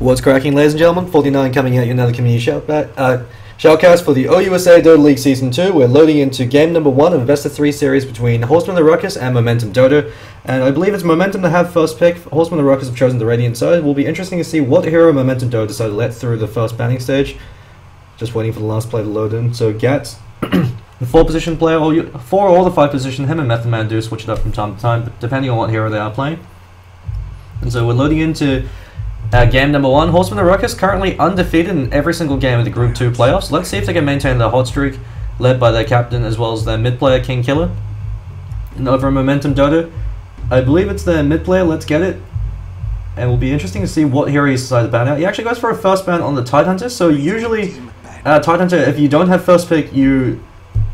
What's cracking, ladies and gentlemen? 49 coming at you, another community shoutcast for the OUSA Dota League Season 2. We're loading into game number 1 of Investor 3 series between Horsemen of the Ruckus and Momentum Dota. And I believe it's Momentum to have first pick. Horsemen of the Ruckus have chosen the Radiant side. It will be interesting to see what hero Momentum Dota decide to let through the first banning stage. Just waiting for the last play to load in. So Gats, the 4-position player, or the 5-position, him and Method Man do switch it up from time to time, depending on what hero they are playing. And so we're loading into game number 1. Horsemen of the Ruckus currently undefeated in every single game of the Group 2 playoffs. Let's see if they can maintain their hot streak, led by their captain as well as their mid player, King Killer. And over Momentum Dota, I believe it's their mid player, Let's Get It. And it will be interesting to see what hero he decides to ban out. He actually goes for a first ban on the Tidehunter, so usually Tidehunter, if you don't have first pick, you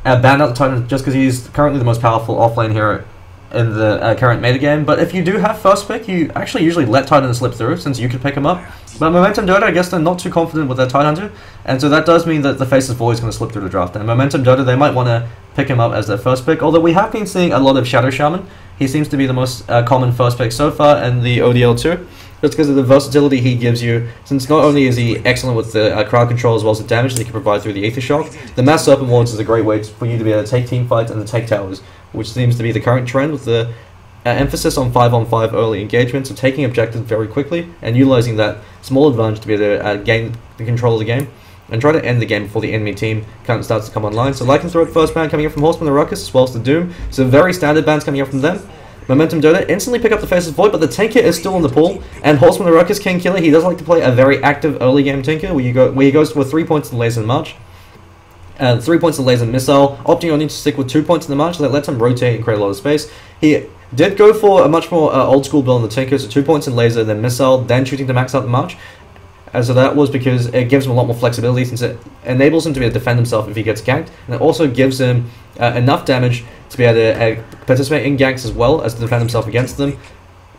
ban out the Tidehunter just because he's currently the most powerful offlane hero in the current metagame. But if you do have first pick, you actually usually let Tidehunter slip through since you could pick him up. But Momentum Dota, I guess they're not too confident with their Tidehunter, and so that does mean that the Faceless Void is going to slip through the draft. And Momentum Dota, they might want to pick him up as their first pick, although we have been seeing a lot of Shadow Shaman. He seems to be the most common first pick so far in the ODL 2. That's because of the versatility he gives you, since not only is he excellent with the crowd control as well as the damage that he can provide through the Aether Shock, the Mass Serpent Wards is a great way for you to be able to take team fights and to take towers, which seems to be the current trend with the emphasis on 5-on-5 early engagement, so taking objectives very quickly and utilizing that small advantage to be able to gain the control of the game and try to end the game before the enemy team starts to come online. So Lycanthrope first ban coming up from Horsemen of the Ruckus as well as the Doom, so very standard bans coming up from them. Momentum Dota instantly pick up the Faceless Void, but the Tinker is still in the pool, and Horsemen of the Ruckus, King Killer, he does like to play a very active early game Tinker, where he goes for 3 points in the laser and march, 3 points in the laser and missile, opting on him to stick with 2 points in the march, so that lets him rotate and create a lot of space. He did go for a much more old school build on the Tinker, so 2 points in laser, then missile, then shooting to max out the march. And so that was because it gives him a lot more flexibility, since it enables him to be able to defend himself if he gets ganked, and it also gives him enough damage to be able to participate in ganks as well as to defend himself against them.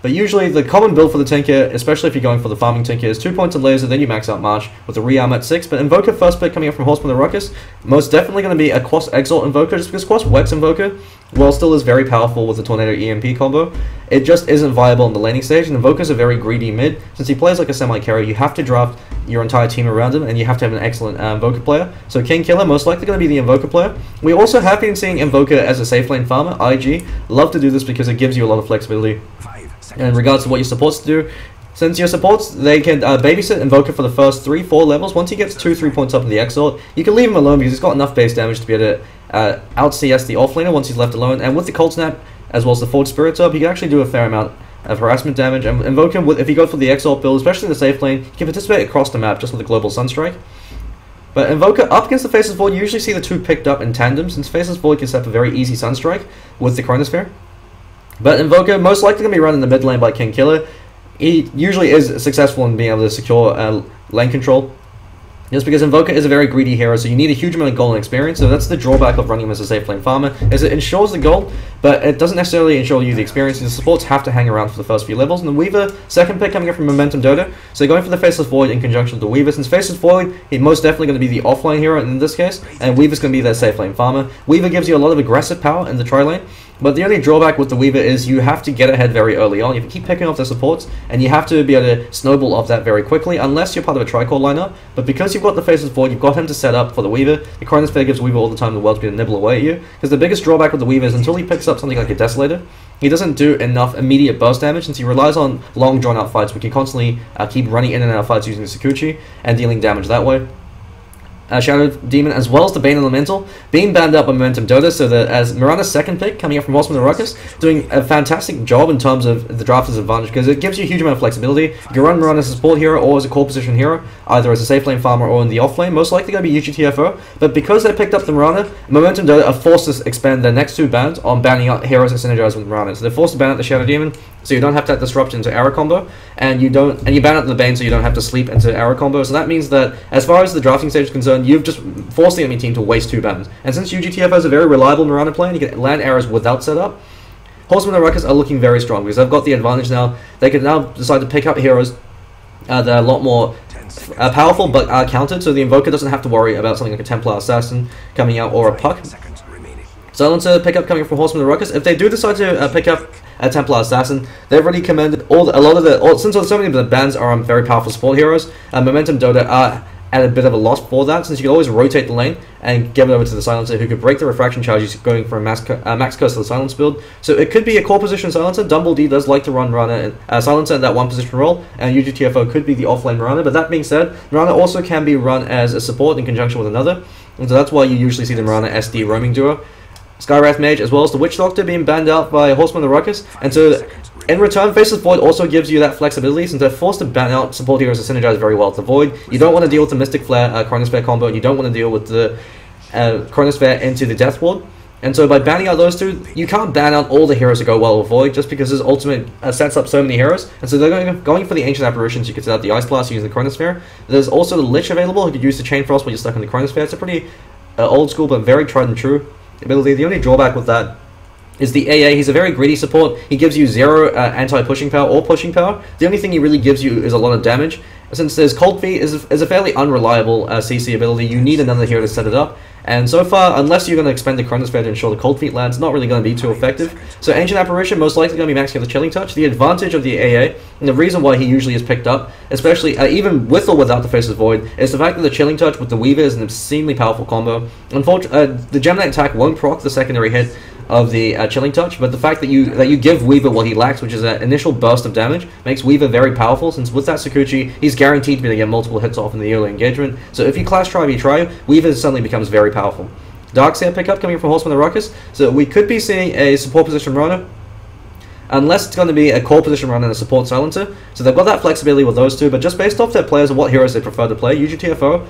But usually the common build for the Tinker, especially if you're going for the farming Tinker, is 2 points of laser, then you max out march with a rearm at 6. But Invoker first pick coming up from Horsemen of the Ruckus, most definitely going to be a Quas Exalt Invoker, just because Quas Wex Invoker, while still is very powerful with the Tornado EMP combo, it just isn't viable in the laning stage, and Invoker's a very greedy mid. Since he plays like a semi-carry, you have to draft your entire team around him, and you have to have an excellent Invoker player. So King Killer, most likely going to be the Invoker player. We also have been seeing Invoker as a safe lane farmer, IG. Love to do this because it gives you a lot of flexibility in regards to what your supports do, since your supports, they can babysit Invoker for the first 3-4 levels. Once he gets 2-3 points up in the Exalt, you can leave him alone because he's got enough base damage to be able to out-CS the offlaner once he's left alone. And with the Cold Snap, as well as the Forged Spirits up, he can actually do a fair amount of harassment damage. And Invoker, if he goes for the Exalt build, especially in the safe lane, he can participate across the map just with a global Sunstrike. But Invoker up against the Faceless Void, you usually see the two picked up in tandem, since Faceless Void can set up a very easy Sunstrike with the Chronosphere. But Invoker, most likely going to be run in the mid lane by King Killer. He usually is successful in being able to secure lane control, just because Invoker is a very greedy hero, so you need a huge amount of gold and experience, so that's the drawback of running him as a safe lane farmer, is it ensures the gold, but it doesn't necessarily ensure you the experience, and the supports have to hang around for the first few levels. And the Weaver, second pick coming up from Momentum Dota, so going for the Faceless Void in conjunction with the Weaver. Since Faceless Void, he's most definitely going to be the offlane hero in this case, and Weaver's going to be their safe lane farmer. Weaver gives you a lot of aggressive power in the tri-lane, but the only drawback with the Weaver is you have to get ahead very early on. You can keep picking off their supports, and you have to be able to snowball off that very quickly, unless you're part of a tri-core lineup. But because you've got the Faceless Void, you've got him to set up for the Weaver. The Chronosphere gives Weaver all the time in the world to be able to nibble away at you, because the biggest drawback with the Weaver is until he picks up something like a Desolator, he doesn't do enough immediate burst damage, since he relies on long drawn-out fights. We can constantly keep running in and out of fights using the Tsukuchi and dealing damage that way. Shadow Demon, as well as the Bane Elemental, being banned up by Momentum Dota, so that as Mirana's second pick coming up from Horsemen of the Ruckus, doing a fantastic job in terms of the drafter's advantage, because it gives you a huge amount of flexibility. You can run Mirana as a support hero or as a core position hero, either as a safe lane farmer or in the off lane. Most likely going to be UGTFO, but because they picked up the Mirana, Momentum Dota are forced to expand their next two bans on banning out heroes that synergize with Mirana. So they're forced to ban out the Shadow Demon, so you don't have that disruption to arrow combo, and you ban out the Bane, so you don't have to sleep into arrow combo. So that means that as far as the drafting stage is concerned, you've just forced the enemy team to waste two bans. And since UGTFO is a very reliable Mirana player, and you can land arrows without setup, Horsemen and Ruckus are looking very strong because they've got the advantage now. They can now decide to pick up heroes that are a lot more powerful but are countered, so the Invoker doesn't have to worry about something like a Templar Assassin coming out or a Puck. Silencer pick up coming from Horsemen of the Ruckus. If they do decide to pick up Templar Assassin. They've really commended since so many of the bans are very powerful support heroes. Momentum Dota are at a bit of a loss for that, since you can always rotate the lane and give it over to the Silencer, who could break the refraction charges going from max curse to the Silence build. So it could be a core position Silencer. Dumbledore does like to run Silencer in that one position role, and UGTFO could be the offlane Mirana. But that being said, Mirana also can be run as a support in conjunction with another, and so that's why you usually see the Mirana SD roaming duo. Skywrath Mage, as well as the Witch Doctor, being banned out by Horsemen of the Ruckus, and so in return, Faceless Void also gives you that flexibility, since they're forced to ban out support heroes that synergize very well with the Void. You don't want to deal with the Mystic Flare Chronosphere combo, and you don't want to deal with the Chronosphere into the Death Ward. And so by banning out those two, you can't ban out all the heroes that go well with Void, just because his ultimate sets up so many heroes. And so they're going for the Ancient Apparitions. You could set up the Ice Blast using the Chronosphere. There's also the Lich available, who could use the Chain Frost when you're stuck in the Chronosphere. It's a pretty old school, but very tried and true ability. The only drawback with that is the AA. He's a very greedy support. He gives you zero anti-pushing power or pushing power. The only thing he really gives you is a lot of damage. Since there's Cold Feet is a fairly unreliable CC ability, you need another hero to set it up. And so far, unless you're going to expend the Chronosphere to ensure the Cold Feet lands, it's not really going to be too effective. So Ancient Apparition most likely going to be maxing out the Chilling Touch. The advantage of the AA, and the reason why he usually is picked up, especially even with or without the Faceless Void, is the fact that the Chilling Touch with the Weaver is an obscenely powerful combo. Unfortunately, the Gemini attack won't proc the secondary hit of the Chilling Touch, but the fact that you give Weaver what he lacks, which is an initial burst of damage, makes Weaver very powerful, since with that Tsukuchi, he's guaranteed to be able to get multiple hits off in the early engagement. So if you clash tribe, you try, Weaver suddenly becomes very powerful. Dark Seer pickup coming from Horsemen of the Ruckus, so we could be seeing a support position runner, unless it's going to be a core position runner and a support Silencer. So they've got that flexibility with those two, but just based off their players and what heroes they prefer to play, UGTFO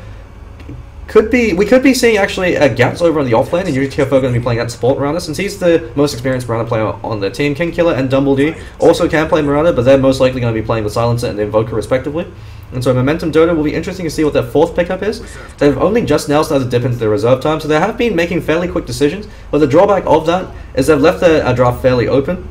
we could be seeing actually Gats over on the offlane, and UGTFO are going to be playing at support Mirana, since he's the most experienced Mirana player on the team. King Killer and Dumbledore also can play Mirana, but they're most likely going to be playing the Silencer and the Invoker respectively. And so Momentum Dota will be interesting to see what their fourth pickup is. They've only just now started to dip into their reserve time, so they have been making fairly quick decisions, but the drawback of that is they've left their draft fairly open,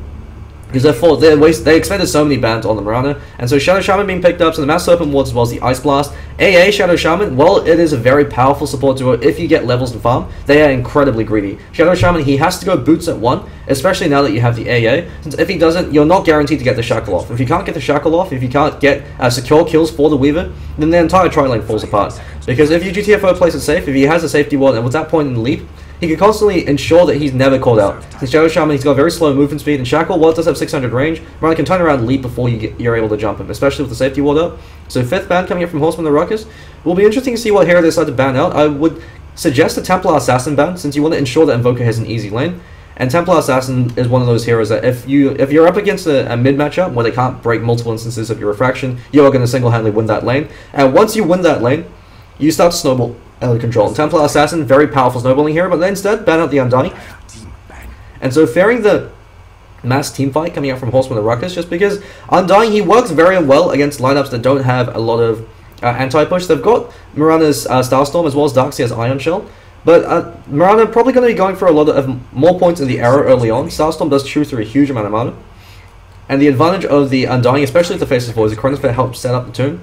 because they expended so many bans on the Mirana. And so Shadow Shaman being picked up, so the Mass Serpent Wards as well as the Ice Blast. AA Shadow Shaman, well, it is a very powerful support duo if you get levels to farm. They are incredibly greedy. Shadow Shaman, he has to go boots at one, especially now that you have the AA. Since if he doesn't, you're not guaranteed to get the Shackle off. If you can't get the Shackle off, if you can't get secure kills for the Weaver, then the entire tri-lane falls apart. Because if UGTFO plays it safe, if he has a safety ward, and with that point in the leap, he can constantly ensure that he's never called out. Since Shadow Shaman, he's got very slow movement speed, and Shackle, while it does have 600 range, Mirana can turn around and leap before you're able to jump him, especially with the safety ward up. So fifth ban coming up from Horsemen of the Ruckus. Will be interesting to see what hero they decide to ban out. I would suggest a Templar Assassin ban, since you want to ensure that Invoker has an easy lane. And Templar Assassin is one of those heroes that if you're up against a mid matchup where they can't break multiple instances of your refraction, you are going to single-handedly win that lane. And once you win that lane, you start to snowball out of control. Templar Assassin, very powerful snowballing hero, but they instead ban out the Undying. And so fearing the mass teamfight coming out from Horsemen of the Ruckus, just because Undying, he works very well against lineups that don't have a lot of anti-push. They've got Mirana's Starstorm as well as Dark Seer's Iron Shell, but Mirana probably going to be going for a lot of more points in the arrow early on. Starstorm does chew through a huge amount of mana, and the advantage of the Undying, especially if the Faceless Void, is the Chronosphere helps set up the Tomb.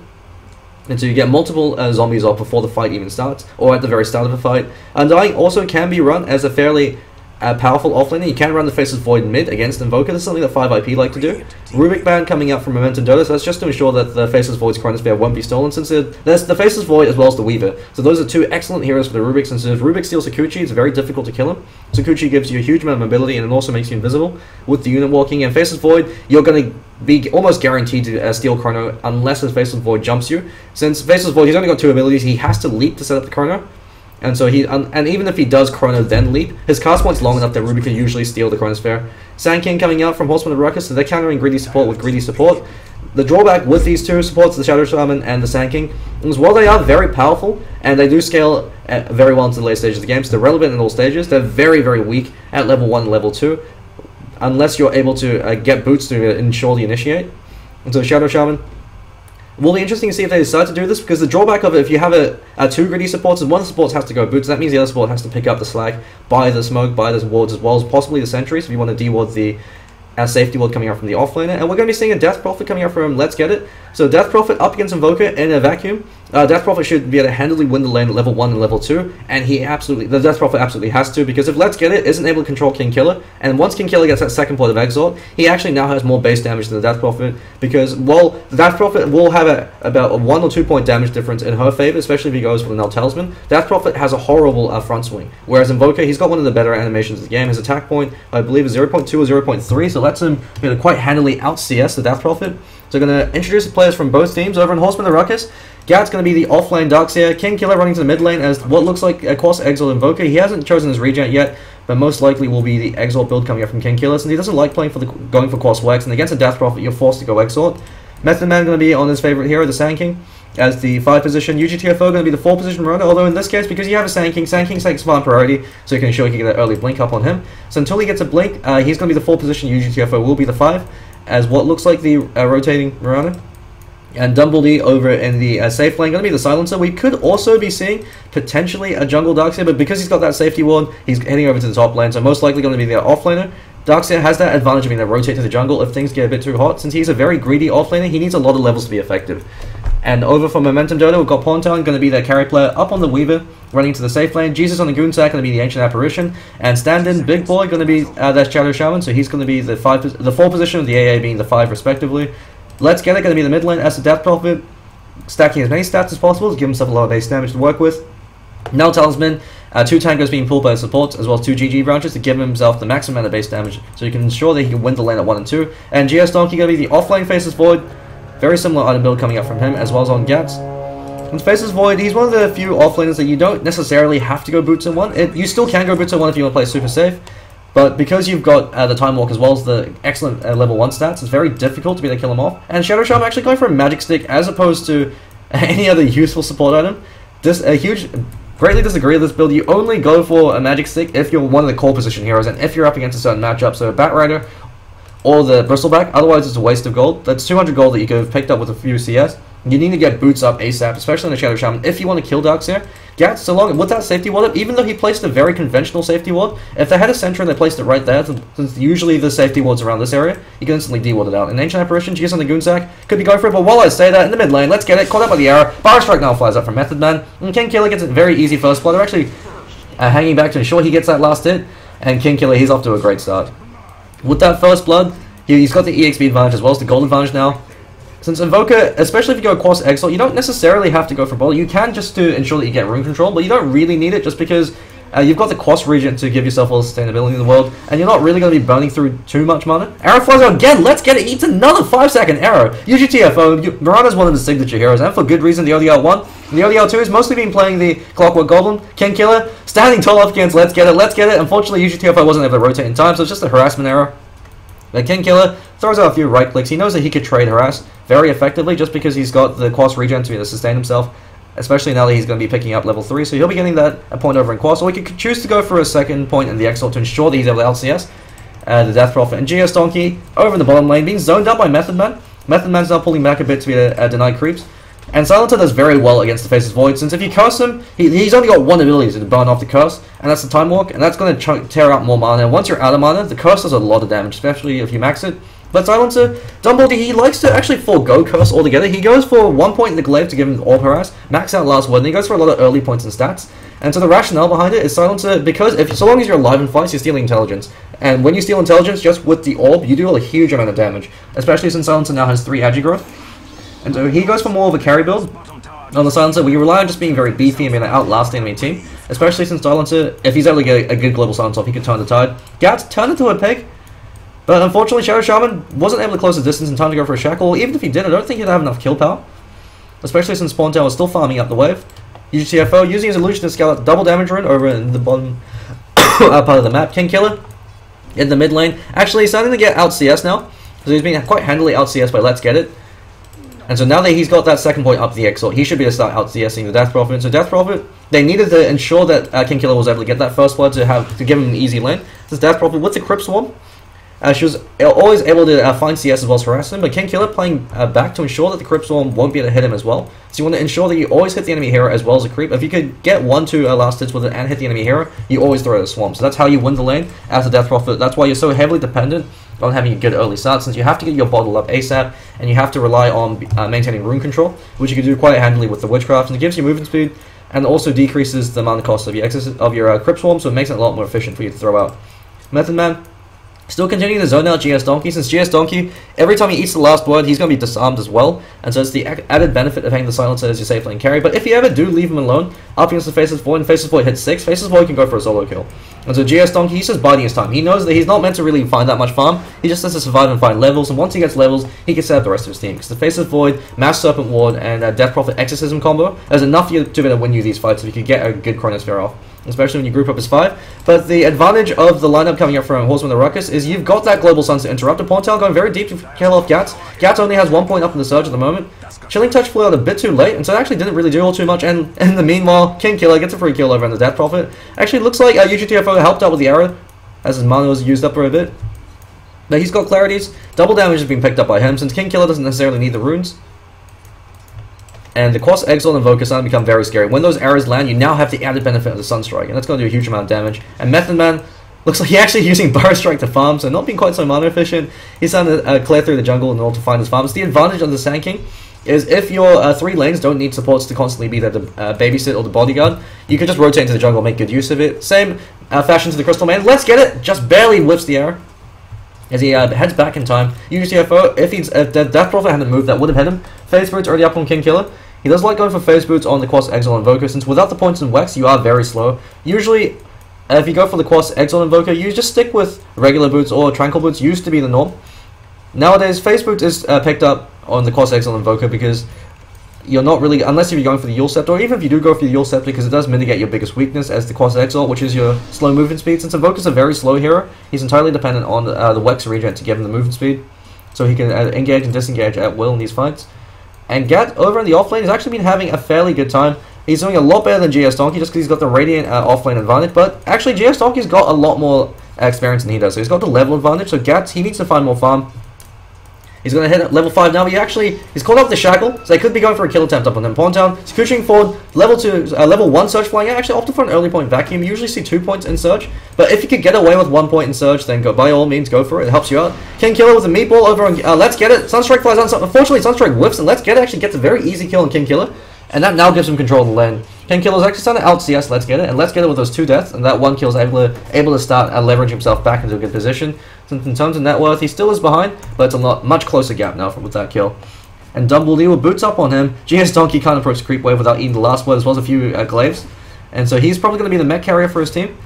And so you get multiple zombies off before the fight even starts, or at the very start of the fight. Undying also can be run as a fairly powerful offlaner. You can run the Faceless Void mid against Invoker. That's something that 5IP like to do. Rubik ban coming out from Momentum Dota, so that's just to ensure that the Faceless Void's Chronosphere won't be stolen, since there's the Faceless Void as well as the Weaver. So those are two excellent heroes for the Rubik, since if Rubik steals Tsukuchi, it's very difficult to kill him. Tsukuchi gives you a huge amount of mobility, and it also makes you invisible with the unit walking. And Faceless Void, you're going to be almost guaranteed to steal Chrono unless the Faceless Void jumps you. Since Faceless Void, he's only got two abilities. He has to leap to set up the Chrono. And so and even if he does Chrono then leap, his cast point's long enough that Rubik can usually steal the Chronosphere. Sand King coming out from Horsemen of the Ruckus, so they're countering greedy support with greedy support. The drawback with these two supports, the Shadow Shaman and the Sand King, is while they are very powerful and they do scale very well into the late stages of the game, so they're relevant in all stages, they're very, very weak at level 1 and level 2, unless you're able to get boots to ensure the initiate. And so Shadow Shaman, will be interesting to see if they decide to do this, because the drawback of it, if you have two greedy supports and one of the supports has to go boots, that means the other support has to pick up the slack, buy the smoke, buy the wards, as well as possibly the sentries if you want to deward the safety ward coming out from the offlaner. And we're going to be seeing a Death Prophet coming out from Let's Get It. So Death Prophet up against Invoker in a vacuum. Death Prophet should be able to handily win the lane at level 1 and level 2, and he absolutely, the Death Prophet absolutely has to, because if Let's Get It isn't able to control King Killer, and once King Killer gets that second point of Exalt, he actually now has more base damage than the Death Prophet, because while the Death Prophet will have about a 1 or 2 point damage difference in her favor, especially if he goes for the Null Talisman, Death Prophet has a horrible front swing, whereas Invoker, he's got one of the better animations of the game. His attack point, I believe, is 0.2 or 0.3, so lets him quite handily out-CS the Death Prophet. So going to introduce the players from both teams. Over in Horsemen of the Ruckus, Gats going to be the offlane Dark Seer, King Killer running to the mid lane as what looks like a cross Exalt Invoker. He hasn't chosen his regen yet, but most likely will be the Exalt build coming up from King Killer, since he doesn't like playing for going for cross Wex, and against a Death Prophet, you're forced to go Exalt. Method Man going to be on his favorite hero, the Sand King, as the 5 position. UGTFO going to be the 4 position runner, although in this case, because you have a Sand King takes farm priority, so you can ensure you can get an early blink up on him. So until he gets a blink, he's going to be the 4 position, UGTFO will be the 5, as what looks like the rotating Mirana. And Dumbledore over in the safe lane, going to be the Silencer. We could also be seeing potentially a jungle Darkseer, but because he's got that safety ward, he's heading over to the top lane, so most likely going to be the offlaner. Darkseer has that advantage of being able to rotate to the jungle if things get a bit too hot. Since he's a very greedy offlaner, he needs a lot of levels to be effective. And over for Momentum Dota, we've got Pontian, going to be their carry player, up on the Weaver, running into the safe lane. Jesus on the Goonsack, going to be the Ancient Apparition. And Standin' Big Boy, going to be their Shadow Shaman, so he's going to be the 4 position, with the AA being the 5 respectively. Let's Get It, going to be the mid lane as the Death Prophet, stacking as many stats as possible to give himself a lot of base damage to work with. Null Talisman, 2 tangos being pulled by supports, as well as 2 GG branches to give himself the maximum amount of base damage, so you can ensure that he can win the lane at 1 and 2. And GS Donkey, going to be the offlane Faceless Void, very similar item build coming up from him, as well as on Gats. And Faceless Void, he's one of the few offlaners that you don't necessarily have to go Boots in 1. You still can go Boots in 1 if you want to play super safe, but because you've got the Time Walk as well as the excellent level 1 stats, it's very difficult to be able to kill him off. And Shadow Shaman actually going for a Magic Stick as opposed to any other useful support item. Greatly disagree with this build. You only go for a Magic Stick if you're one of the core position heroes and if you're up against a certain matchup, so a Batrider or the Bristleback, otherwise it's a waste of gold. That's 200 gold that you could have picked up with a few CS. You need to get Boots up ASAP, especially in the Shadow Shaman, if you want to kill Darkseer. Gats, so long with that safety ward, even though he placed a very conventional safety ward, if they had a Sentry and they placed it right there, since usually the safety ward's around this area, you can instantly D-ward it out. And Ancient Apparition, GS on the Goonsack, could be going for it, but while I say that, in the mid lane, Let's Get It, caught up by the arrow, Bar Strike now flies up from Method Man, and King Killer gets a very easy first blood. They're actually hanging back to ensure he gets that last hit, and King Killer, he's off to a great start. With that first blood, he's got the EXP advantage as well as the gold advantage now. Since Invoker, especially if you go across Exalt, you don't necessarily have to go for Bola. You can just to ensure that you get room control, but you don't really need it just because you've got the Quas region to give yourself all the sustainability in the world, and you're not really going to be burning through too much mana. Arrow flies out again, Let's Get It, eats another 5-second arrow. UGTFO, Mirana's one of the signature heroes, and for good reason, the ODL1. And the ODL2 has mostly been playing the Clockwork Goblin, King Killer, standing tall up against Let's Get It. Unfortunately, UGTFO wasn't able to rotate in time, so it's just a harassment arrow. The King Killer throws out a few right clicks. He knows that he could trade harass very effectively just because he's got the Quas regen to be able to sustain himself, especially now that he's going to be picking up level 3, so he'll be getting that a point over in Quas, or he could choose to go for a second point in the Exalt to ensure that he's able to LCS the Death Prophet. And GS Donkey over in the bottom lane being zoned up by Method Man. Method Man's now pulling back a bit to be able to deny creeps. And Silencer does very well against the Faceless Void, since if you curse him, he's only got one ability to burn off the curse, and that's the Time Walk, and that's going to tear out more mana. And once you're out of mana, the curse does a lot of damage, especially if you max it. But Silencer, Dumbledore, he likes to actually forego curse altogether. He goes for 1 point in the Glaive to give him Orb Harass, max out last word, and he goes for a lot of early points and stats. And so the rationale behind it is Silencer, because so long as you're alive and fights, you're stealing intelligence. And when you steal intelligence, just with the Orb, you do a huge amount of damage, especially since Silencer now has 3 Agigrowth. And so he goes for more of a carry build on the Silencer. We rely on just being very beefy and being able to outlast the enemy team, especially since Silencer, if he's able to get a good global silence off, he can turn the tide. Gats turned into a pig, but unfortunately Shadow Shaman wasn't able to close the distance in time to go for a Shackle. Even if he did, I don't think he'd have enough kill power, especially since Pontian was still farming up the wave. UGTFO using his illusion to scale up double damage rune over in the bottom part of the map. King Killer in the mid lane, actually starting to get out CS now, because he's been quite handily out CS by Let's Get It. And so now that he's got that second point up the Exalt, he should be able to start out-CSing the Death Prophet. So Death Prophet, they needed to ensure that King Killer was able to get that first blood to give him an easy lane. This Death Prophet with the Crypt Swarm, she was always able to find CS as well as harass him, but King Killer playing back to ensure that the Crypt Swarm won't be able to hit him as well. So you want to ensure that you always hit the enemy hero as well as a creep. If you could get 1-2 last hits with it and hit the enemy hero, you always throw out a Swarm. So that's how you win the lane as a Death Prophet. That's why you're so heavily dependent not having a good early start, since you have to get your bottle up ASAP, and you have to rely on maintaining rune control, which you can do quite handily with the Witchcraft, and it gives you movement speed, and also decreases the mana cost of your Crypt Swarm, so it makes it a lot more efficient for you to throw out. Method Man, still continuing to zone out GS Donkey, since GS Donkey, every time he eats the last word, he's going to be disarmed as well, and so it's the added benefit of having the Silencer as your safe lane carry, but if you ever do leave him alone, up against the Faceless Void, and Faceless Void hits 6, Faceless Void can go for a solo kill. And so GS Donkey, he's just biding his time. He knows that he's not meant to really find that much farm, he just has to survive and find levels, and once he gets levels, he can set up the rest of his team, because the Faceless Void, Mass Serpent Ward, and Death Prophet Exorcism combo, there's enough to be able to win you these fights if you can get a good Chronosphere off, especially when you group up as 5. But the advantage of the lineup coming up from Horsemen of the Ruckus is you've got that Global Sunset Interrupter. Pontian going very deep to kill off Gats. Gats only has 1 point up in the surge at the moment. Chilling Touch flew out a bit too late, and so it actually didn't really do all too much, and in the meanwhile, King Killer gets a free kill over on the Death Prophet. Actually, looks like UGTFO helped out with the arrow, as his mana was used up for a bit. But he's got clarities. Double damage has been picked up by him, since King Killer doesn't necessarily need the runes. And the Cross, Exile, and Invoker starting to become very scary. When those arrows land, you now have the added benefit of the Sunstrike, and that's going to do a huge amount of damage. And Method Man looks like he's actually using Burrow Strike to farm, so not being quite so mana efficient. He's starting to clear through the jungle in order to find his farms. The advantage of the Sand King is if your 3 lanes don't need supports to constantly be there to babysit or the bodyguard, you can just rotate into the jungle and make good use of it. Same fashion to the Crystal Man. Let's Get It! Just barely whips the arrow as he heads back in time. UGTFO, if Death Prophet hadn't moved, that would have hit him. Phase Fruit's already up on King Killer. He does like going for Phase Boots on the Quas, Exile, Invoker, since without the points in Wex, you are very slow. Usually, if you go for the Quas, Exile, Invoker, you just stick with regular boots or Tranquil Boots, used to be the norm. Nowadays, Phase Boots is picked up on the Quas, Exile, Invoker because you're not really, unless you're going for the Eul's Scepter, or even if you do go for the Eul's Scepter, because it does mitigate your biggest weakness as the Quas, Exile, which is your slow movement speed. Since Invoker's a very slow hero, he's entirely dependent on the Wex regen to give him the movement speed, so he can engage and disengage at will in these fights. And Gat, over in the offlane, has actually been having a fairly good time. He's doing a lot better than GS Donkey just because he's got the Radiant offlane advantage, but actually GS Donkey's got a lot more experience than he does, so he's got the level advantage, so Gat, he needs to find more farm. He's going to hit level 5 now, but he's called up the Shackle, so they could be going for a kill attempt up on him. Pontown, scooching forward, level 1 Surge flying out, actually opted for an early point vacuum. You usually see 2 points in Surge, but if you could get away with 1 point in Surge, then go, by all means go for it, it helps you out. King Killer with a meatball over on Let's Get It, Sunstrike flies on, unfortunately Sunstrike whiffs, and Let's Get It actually gets a very easy kill on King Killer, and that now gives him control of the lane. King Killer's actually starting to out-CS Let's Get It, and Let's Get It with those 2 deaths, and that 1 kill is able to start leveraging himself back into a good position. Since in terms of net worth, he still is behind, but it's a much closer gap now with that kill. And Dumbledore boots up on him. GS Donkey can't approach Creep Wave without eating the last word, as well as a few glaives. And so he's probably going to be the mech carrier for his team.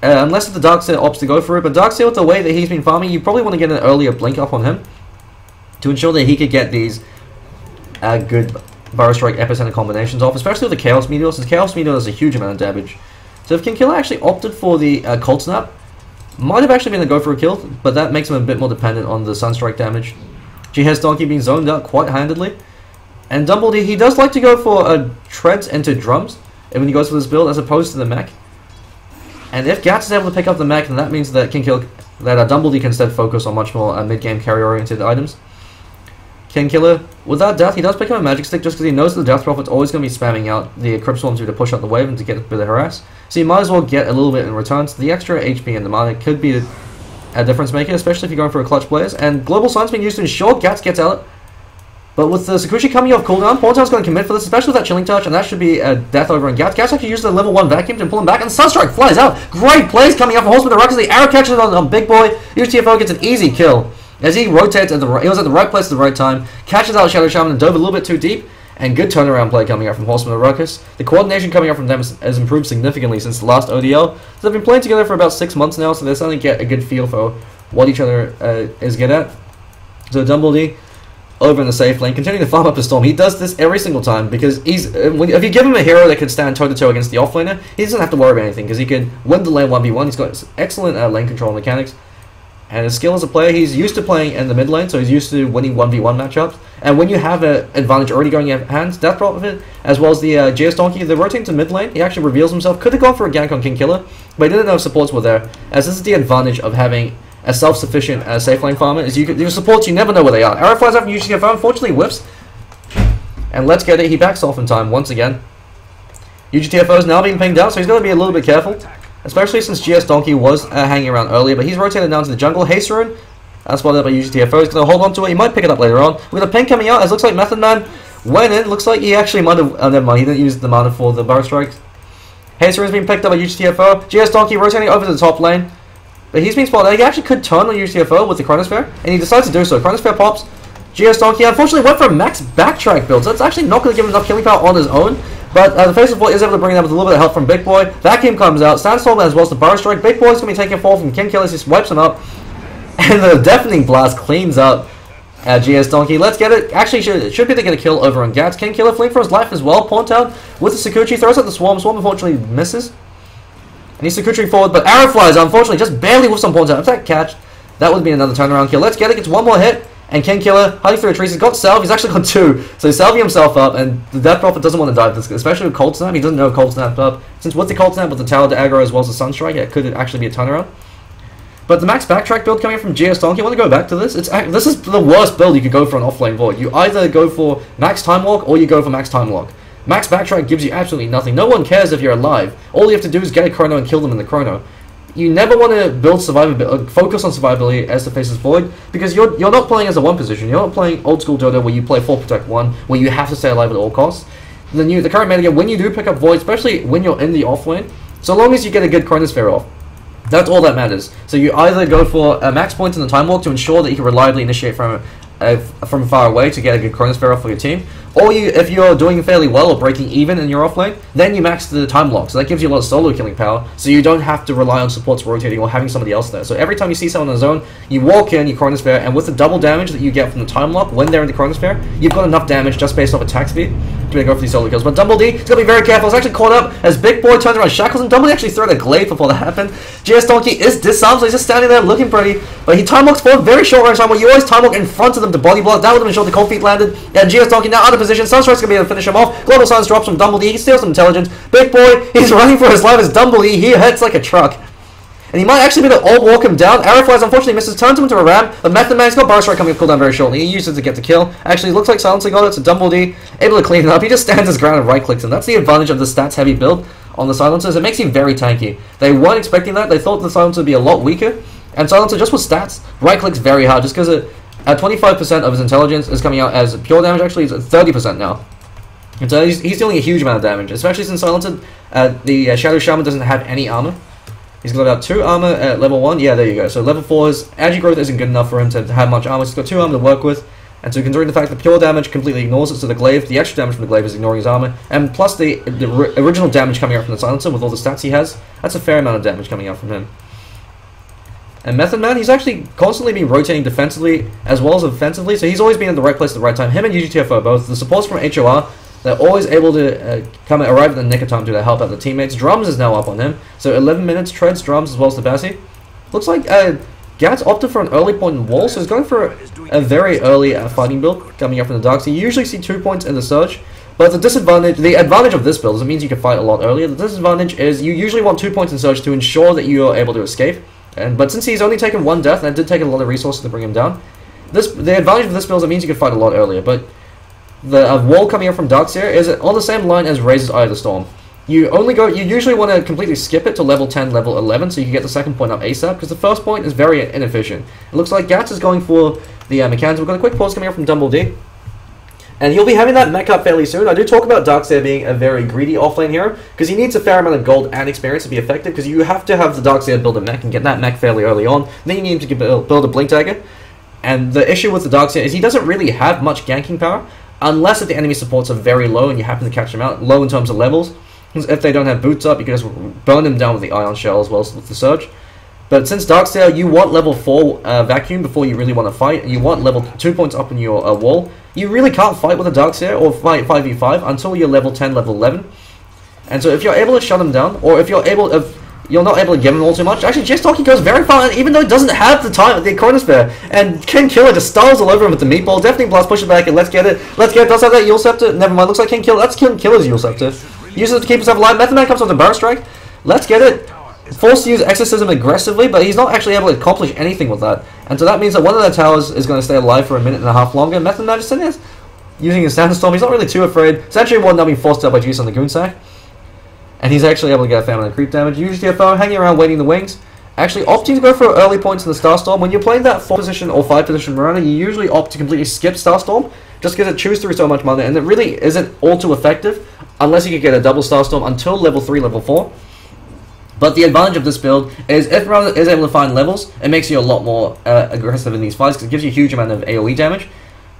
Unless the Dark Seer opts to go for it, but Dark Seer with the way that he's been farming, you probably want to get an earlier blink up on him to ensure that he could get these good Burrow Strike Epicenter combinations off, especially with the Chaos Meteor, since Chaos Meteor does a huge amount of damage. So if King Killer actually opted for the Cold Snap, might have actually been a go for a kill, but that makes him a bit more dependent on the Sunstrike damage. GS Donkey being zoned out quite handedly. And Dumbledore, he does like to go for treads into drums, and when he goes for this build, as opposed to the mech. And if Gats is able to pick up the mech, then that means that Dumbledore can instead focus on much more mid-game carry-oriented items. King Killer, without death, he does pick up a magic stick just because he knows that the Death Prophet's always going to be spamming out the Crypt Swarm to push out the wave and to get a bit of harass. So you might as well get a little bit in return. So the extra HP and the mana could be a difference maker, especially if you're going for a clutch players. And Global Sign's being used to ensure Gats gets out. But with the Tsukuchi coming off cooldown, Pontown's going to commit for this, especially with that Chilling Touch, and that should be a death over on Gats. Gats actually uses the level 1 vacuum to pull him back, and Sunstrike flies out. Great plays coming up from Horsemen of the Ruckus. The arrow catches on Big Boy. UGTFO gets an easy kill. As he rotates, he was at the right place at the right time, catches out Shadow Shaman and dove a little bit too deep, and good turnaround play coming out from Horsemen of the Ruckus. The coordination coming out from them has improved significantly since the last ODL. So they've been playing together for about 6 months now, so they're starting to get a good feel for what each other is good at. So Dumbledore, over in the safe lane, continuing to farm up the Storm. He does this every single time, because if you give him a hero that can stand toe-to-toe against the offlaner, he doesn't have to worry about anything, because he can win the lane 1v1, he's got excellent lane control mechanics. And his skill as a player, he's used to playing in the mid lane, so he's used to winning 1v1 matchups. And when you have an advantage already going in hands, Death Prophet, as well as the GS Donkey, they rotate to mid lane. He actually reveals himself. Could have gone for a gank on King Killer, but he didn't know if supports were there. As this is the advantage of having a self-sufficient safe lane farmer, is your supports, you never know where they are. Arrow flies up from UGTFO, unfortunately whiffs. And Let's Get It, he backs off in time once again. UGTFO is now being pinged out, so he's going to be a little bit careful. Especially since GS Donkey was hanging around earlier, but he's rotated down to the jungle. Haste Rune That's spotted by UGTFO. He's going to hold on to it. He might pick it up later on. We've got a ping coming out. It looks like Method Man went in. Looks like he actually might have... never mind. He didn't use the mana for the Barrow Strike. Hazer has been picked up by UGTFO. GS Donkey rotating over to the top lane. But he's been spotted. He actually could turn on UGTFO with the Chronosphere. And he decides to do so. Chronosphere pops. GS Donkey unfortunately went for a max backtrack build. So that's actually not going to give him enough killing power on his own. But the Faceless Void is able to bring it up with a little bit of help from Big Boy. Vacuum comes out. Sandstorm as well as the Barrow Strike. Big Boy's going to be taking a fall from King Killer. He wipes him up. And the Deafening Blast cleans up GS Donkey. Let's get it. Actually, should be to get a kill over on Gats. King Killer fleeing for his life as well. Pontian with the Tsukuchi. Throws out the Swarm. Swarm unfortunately misses. And he's Tsukuchi forward. But Arrow flies unfortunately just barely with some Pontian. If that catch, that would be another turnaround kill. Let's get it. Gets one more hit. And King Killer hiding through the trees. He's got Salve. He's actually got two. So he's salving himself up. And the Death Prophet doesn't want to dive this, especially with Cold Snap. He doesn't know Cold Snap up. Since with the Cold Snap, with the Tower to aggro as well as the Sunstrike, it could actually be a turnaround. But the max backtrack build coming from GS Donkey, I want to go back to this. This is the worst build you could go for an offlane Void. You either go for max time walk or you go for max time lock. Max backtrack gives you absolutely nothing. No one cares if you're alive. All you have to do is get a chrono and kill them in the chrono. You never want to build survivability, focus on survivability as the Faceless Void, because you're not playing as a one position. You're not playing old school Dota where you play 4 protect 1, where you have to stay alive at all costs. The current metagame, when you do pick up Void, especially when you're in the offlane, so long as you get a good Chronosphere off, that's all that matters. So you either go for a max points in the time walk to ensure that you can reliably initiate from far away to get a good Chronosphere off for your team, or if you're doing fairly well or breaking even in your offlane, then you max the time lock. So that gives you a lot of solo killing power, so you don't have to rely on supports rotating or having somebody else there. So every time you see someone on the zone, you walk in, you Chronosphere, and with the double damage that you get from the time lock when they're in the Chronosphere, you've got enough damage just based off attack speed to go for these solo kills. But Dumbledore is going to be very careful. It's actually caught up as Big Boy turns around Shackles, and Dumbledore actually threw out a Glaive before that happened. GS Donkey is disarmed, so he's just standing there looking pretty. But he time walks for a very short range time. You always time walk in front of them to body block. That would have ensured the cold feet landed. And GS Donkey now out of position. Sunstrike's going to be able to finish him off. Global Silence drops from Dumbledore. He steals some intelligence. Big Boy, he's running for his life as Dumbledore. He hits like a truck. And he might actually be able to all walk him down. Arrow flies, unfortunately misses, turns him into a ram. But Method Man's got Barrow Strike coming up cooldown very shortly. He uses it to get the kill. Actually, it looks like Silencer got it, so Dumbledore able to clean it up. He just stands his ground and right-clicks him. That's the advantage of the stats-heavy build on the Silencers. It makes him very tanky. They weren't expecting that. They thought the Silencer would be a lot weaker. And Silencer, just with stats, right-clicks very hard. Just because at 25% of his intelligence is coming out as pure damage. Actually, it's at 30% now. And so he's dealing a huge amount of damage. Especially since Silencer, the Shadow Shaman doesn't have any armor. He's got about 2 armor at level 1. Yeah, there you go. So level 4's Agi Growth isn't good enough for him to have much armor. So he's got 2 armor to work with. And so considering the fact that pure damage completely ignores it, so the Glaive, the extra damage from the Glaive is ignoring his armor. And plus the original damage coming out from the Silencer with all the stats he has, that's a fair amount of damage coming out from him. And Method Man, he's actually constantly been rotating defensively as well as offensively. So he's always been at the right place at the right time. Him and UGTFO are both. The supports from HOR, they're always able to come and arrive at the nick of time to help out the teammates. Drums is now up on him. So 11 minutes, Treads, Drums, as well as the Bassi. Looks like Gats opted for an early point in Wall, so he's going for a very early fighting build coming up in the Dark Seer. You usually see 2 points in the Surge, but the advantage of this build is it means you can fight a lot earlier. The disadvantage is you usually want 2 points in Surge to ensure that you are able to escape. But since he's only taken 1 death, and it did take a lot of resources to bring him down, the advantage of this build is it means you can fight a lot earlier, but... The wall coming up from Dark Seer is on the same line as Razor's Eye of the Storm. You usually want to completely skip it to level 10, level 11, so you can get the second point up ASAP, because the first point is very inefficient. It looks like Gats is going for the mechanics. We've got a quick pause coming up from Dumbledore. And he'll be having that mech up fairly soon. I do talk about Darkseer being a very greedy offlane hero, because he needs a fair amount of gold and experience to be effective, because you have to have the Darkseer build a mech and get that mech fairly early on. Then you need him to build a Blink Dagger. And the issue with the Darkseer is he doesn't really have much ganking power, unless if the enemy supports are very low and you happen to catch them out, low in terms of levels. If they don't have boots up, you can just burn them down with the Ion Shell as well as with the Surge. But since Darkseer, you want level 4 vacuum before you really want to fight, and you want level 2 points up in your wall. You really can't fight with a Darkseer or fight 5v5 until you're level 10, level 11. And so if you're able to shut them down, or if you're not able to give him all too much. Actually, GS Donkey goes very far, and even though he doesn't have the time, the Chronosphere, and King Killer just styles all over him with the meatball. Deafening Blast pushes back, and Let's Get It. Let's Get It does have that Eul's Scepter. Never mind, looks like King Killer. That's King Killer's Eul's Scepter. He uses it to keep himself alive. Method Man comes off the Barrow Strike. Let's Get It. Forced to use Exorcism aggressively, but he's not actually able to accomplish anything with that. And so that means that one of their towers is going to stay alive for a minute and a half longer. Method Man just sitting there using his Sandstorm. He's not really too afraid. Sentry Ward now being forced out by Juice on the Goonsack. And he's actually able to get a fair amount of creep damage. UGTFO hanging around waiting in the wings. Actually, opting to go for early points in the Starstorm. When you're playing that 4 position or 5 position Mirana, you usually opt to completely skip Starstorm, just because it chews through so much mana, and it really isn't all too effective, unless you can get a double Starstorm until level 3, level 4. But the advantage of this build is if Mirana is able to find levels, it makes you a lot more aggressive in these fights, because it gives you a huge amount of AoE damage.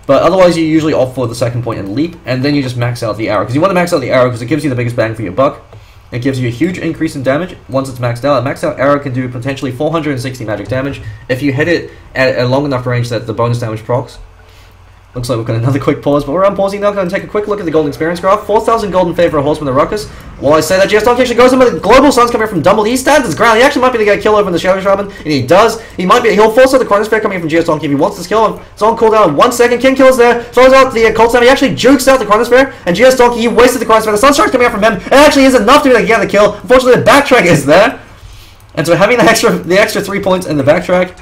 But otherwise, you usually opt for the second point and leap, and then you just max out the arrow, because you want to max out the arrow because it gives you the biggest bang for your buck. It gives you a huge increase in damage once it's maxed out. A maxed out arrow can do potentially 460 magic damage if you hit it at a long enough range that the bonus damage procs. Looks like we've got another quick pause, but we're unpausing now. Going to take a quick look at the gold experience graph. 4,000 gold in favor of Horsemen of the Ruckus. While I say that, GS Donkey actually goes in with the global suns coming from Dumbledore. He stands his ground. He actually might be able to get a kill over in the Shadow Shaman, and he does. He might be. He'll force out the Chronosphere coming from GS Donkey if he wants this kill. It's on cooldown in 1 second. King Killer's there. Throws out the Cold Snap. He actually jukes out the Chronosphere, and GS Donkey, he wasted the Chronosphere. The Sunstrike's coming out from him. It actually is enough to be able to get the kill. Unfortunately, the backtrack is there, and so having the extra 3 points in the backtrack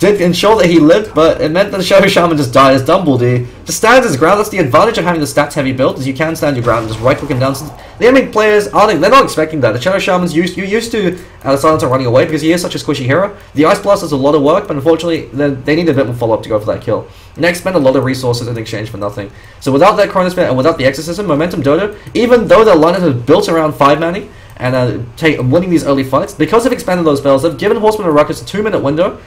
did ensure that he lived, but it meant that the Shadow Shaman just died as Dumbledore. Just stands his ground. That's the advantage of having the stats heavy build, is you can stand your ground and just right click him down. So the enemy players, they're not expecting that. The Shadow Shaman's used to Silencer running away because he is such a squishy hero. The Ice Blast does a lot of work, but unfortunately they need a bit more follow-up to go for that kill. Next, spend a lot of resources in exchange for nothing. So without that Chronosphere and without the Exorcism, Momentum Dota, even though their lineup is built around 5 manning and winning these early fights, because they've expanded those spells, they've given Horsemen of Ruckus a 2-minute window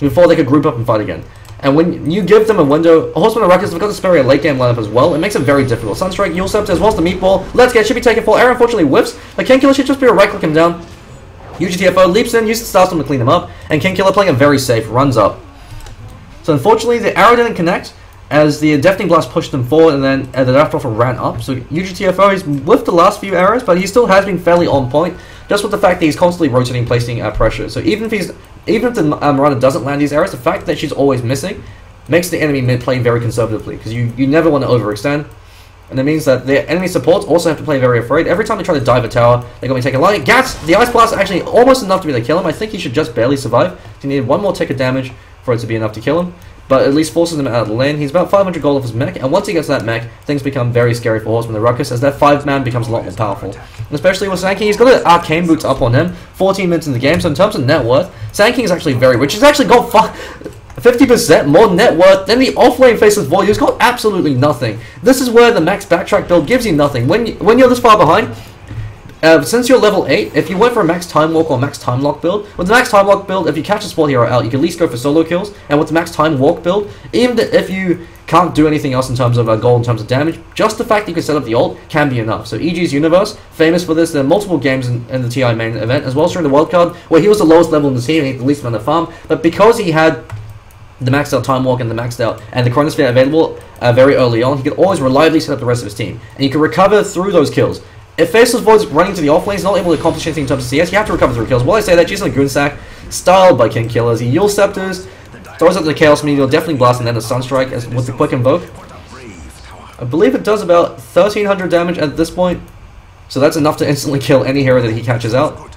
before they could group up and fight again. And when you give them a window, Horsemen of Ruckus have got to spare a late game lineup as well. It makes it very difficult. Sunstrike, Eul's Scepter, as well as the Meatball. Let's Get It should be taken full. Arrow unfortunately whiffs, but King Killer should just be able to right click him down. UGTFO leaps in, uses the Starstorm to clean him up, and King Killer, playing it very safe, runs up. So unfortunately the arrow didn't connect, as the Deafening Blast pushed them forward, and then the Death Prophet ran up. So UGTFO, he's whiffed the last few arrows, but he still has been fairly on point, just with the fact that he's constantly rotating, placing pressure. So even if the Mirana doesn't land these arrows, the fact that she's always missing makes the enemy mid play very conservatively, because you never want to overextend. And it means that the enemy supports also have to play very afraid. Every time they try to dive a tower, they're going to be taken alive. Gats, the Ice Blast, actually almost enough to be able to kill him. I think he should just barely survive. He needed one more tick of damage for it to be enough to kill him, but at least forces him out of the lane. He's about 500 gold off his mech, and once he gets that mech, things become very scary for Horsemen of the Ruckus, as that 5-man becomes a lot more powerful. And especially with Sand King, he's got an Arcane Boots up on him, 14 minutes in the game, so in terms of net worth, Sand King is actually very rich. He's actually got 50% more net worth than the offlane Faceless Void, who's got absolutely nothing. This is where the max backtrack build gives you nothing. When you're this far behind, since you're level 8, if you went for a max time walk or max time lock build, with the max time lock build, if you catch a support hero out, you can at least go for solo kills. And with the max time walk build, even if you can't do anything else in terms of gold, in terms of damage, just the fact that you can set up the ult can be enough. So EG's Universe, famous for this, there are multiple games in the TI main event, as well as during the wildcard, where he was the lowest level in the team and he had the least amount of farm, but because he had the maxed out time walk and the maxed out and the Chronosphere available very early on, he could always reliably set up the rest of his team, and you can recover through those kills. If Faceless Void's running to the offlane, he's not able to accomplish anything in terms of CS, you have to recover through kills. While I say that, she's on a Goonsack, styled by King Killers. He Eul's Scepters, throws up the Chaos Meteor, Deafening Blast, and then the Sunstrike with the Quick Invoke. I believe it does about 1,300 damage at this point, so that's enough to instantly kill any hero that he catches out,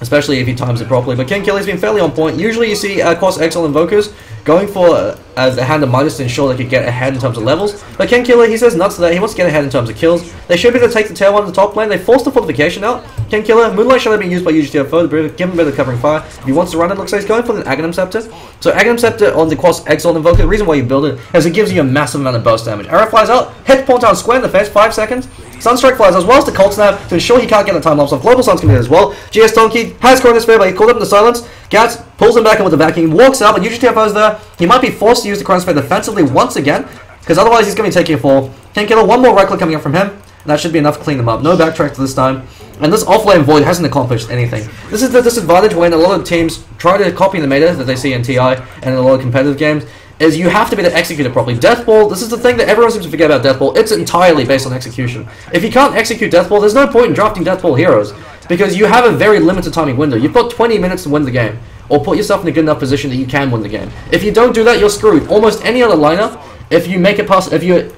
especially if he times it properly. But King Killer's been fairly on point. Usually you see Cross Exile Invokers going for the Hand of Midas to ensure they could get ahead in terms of levels. But King Killer, he says nuts to that. He wants to get ahead in terms of kills. They should be able to take the tail one in the top lane. They force the fortification out. King Killer, Moonlight Shadow being used by UGTFO to give him a bit of covering fire. If he wants to run it, looks like he's going for the Aghanim Scepter. So Aghanim Scepter on the Cross Exile Invoker, the reason why you build it is it gives you a massive amount of burst damage. Arrow flies out, hits Pontian square in the face, 5 seconds. Sunstrike flies as well as the Cold Snap to ensure he can't get the time lapse off. Global Sun's committed as well. GS Donkey has Chronosphere, but he called up in the silence. Gats pulls him back in with the vacuum, walks out, but UGTFO's there. He might be forced to use the Chronosphere defensively once again, because otherwise he's going to be taking a fall. King Killer, one more right click coming up from him, and that should be enough to clean them up. No backtrack this time. And this offlane Void hasn't accomplished anything. This is the disadvantage when a lot of teams try to copy the meta that they see in TI and in a lot of competitive games, is you have to be able to execute it properly. Death Ball, this is the thing that everyone seems to forget about Death Ball. It's entirely based on execution. If you can't execute Death Ball, there's no point in drafting Death Ball heroes, because you have a very limited timing window. You've got 20 minutes to win the game, or put yourself in a good enough position that you can win the game. If you don't do that, you're screwed. Almost any other lineup, if you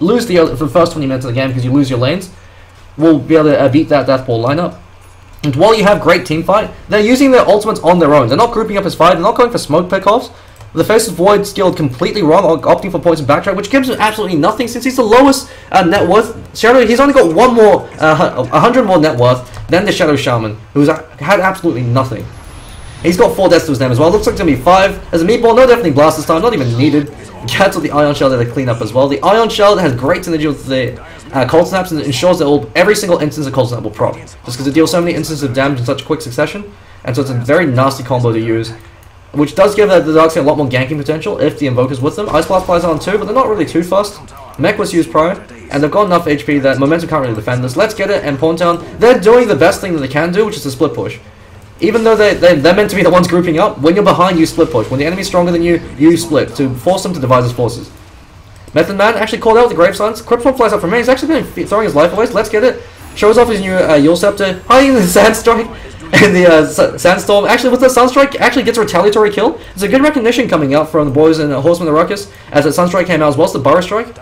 lose the first 20 minutes of the game because you lose your lanes, will be able to beat that Death Ball lineup. And while you have great team fight, they're using their ultimates on their own. They're not grouping up as 5. They're not going for smoke pickoffs. The Faceless Void skilled completely wrong, opting for points and backtrack, which gives him absolutely nothing since he's the lowest net worth. Shadow, he's only got 100 more net worth Then the Shadow Shaman, who's had absolutely nothing. He's got 4 deaths to his name as well. Looks like it's going to be 5. There's a Meatball, no Deafening Blast this time, not even needed. Gats with the Ion Shell there to clean up as well. The Ion Shell has great synergy with the Cold Snaps and ensures that every single instance of Cold Snap will proc. Just because it deals so many instances of damage in such quick succession. And so it's a very nasty combo to use. Which does give the Dark Seer a lot more ganking potential if the Invoker's with them. Ice Blast flies on too, but they're not really too fussed. Mech was used prior, and they've got enough HP that Momentum can't really defend this. Let's Get It and Pontian, they're doing the best thing that they can do, which is the split push. Even though they're meant to be the ones grouping up, when you're behind, you split push. When the enemy's stronger than you, you split to force them to divide his forces. Method Man actually called out the Grave Silence. Cryptop flies up from me. He's actually been throwing his life away. So Let's Get It. Shows off his new Eul's Scepter, hiding the Sunstrike. And the Sandstorm, actually with the Sunstrike, actually gets a retaliatory kill. There's a good recognition coming out from the boys in Horsemen of the Ruckus, as the Sunstrike came out as well as the Burrow Strike.